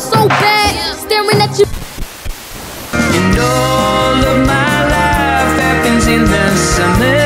I'm so bad, staring at you. And all of my life happens in the summer.